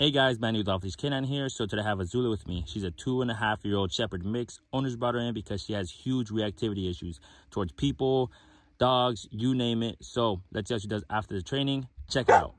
Hey guys, my name is Off Leash K9 here. So today I have Azula with me. She's a 2.5-year-old shepherd mix. Owners brought her in because she has huge reactivity issues towards people, dogs, you name it. So let's see how she does after the training. Check it out.